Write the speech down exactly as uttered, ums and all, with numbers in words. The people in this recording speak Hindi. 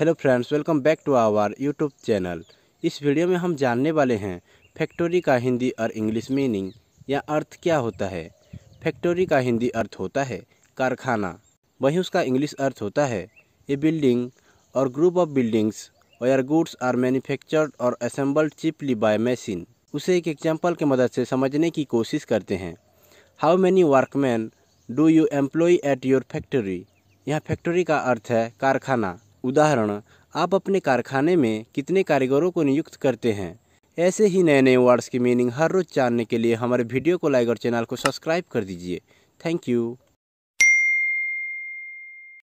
Hello friends, welcome back to our YouTube channel. इस वीडियो में हम जानने वाले हैं फैक्टोरी का हिंदी और इंग्लिश मीनिंग या अर्थ क्या होता है। फैक्टोरी का हिंदी अर्थ होता है कारखाना, वहीं उसका इंग्लिश अर्थ होता है ए बिल्डिंग और group of buildings where goods are manufactured और असेंबल्ड चीपली बाय मशीन। उसे एक एग्जाम्पल की मदद से समझने की कोशिश करते हैं। How many workman do you employ at your factory. यहाँ फैक्ट्री का अर्थ है कारखाना। उदाहरण, आप अपने कारखाने में कितने कारीगरों को नियुक्त करते हैं। ऐसे ही नए नए वर्ड्स की मीनिंग हर रोज़ जानने के लिए हमारे वीडियो को लाइक और चैनल को सब्सक्राइब कर दीजिए। Thank you.